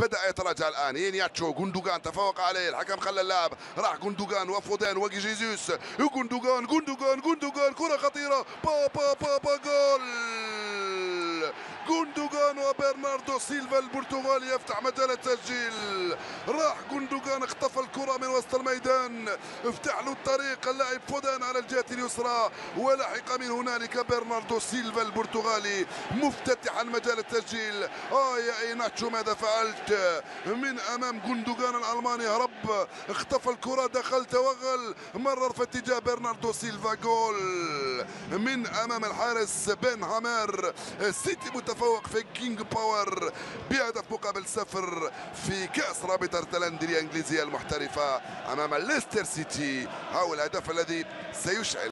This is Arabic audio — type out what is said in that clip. بدأ يتراجع الآن. إنياتشو غوندوغان تفوق عليه، الحكم خلى اللعب، راح غوندوغان وفودان وجي جيزوس. غوندوغان كرة خطيرة، با با با با جول. غوندوغان وبرناردو سيلفا البرتغالي يفتح مجال التسجيل. راح غوندوغان اخطف الكرة من وسط الميدان، افتح له الطريق اللاعب فودان على الجهة اليسرى، ولحق من هنالك برناردو سيلفا البرتغالي مفتتحا مجال التسجيل. يا إيناتشو ماذا فعلت من امام غوندوغان الالماني؟ هرب، اخطف الكرة، دخل، توغل، مرر في اتجاه برناردو سيلفا. جول من امام الحارس بن هامر. السيتي متفوق في كينج باور بهدف مقابل 0 في كأس رابطة ايرلندية الانجليزية المحترفة امام ليستر سيتي. هو الهدف الذي سيشعل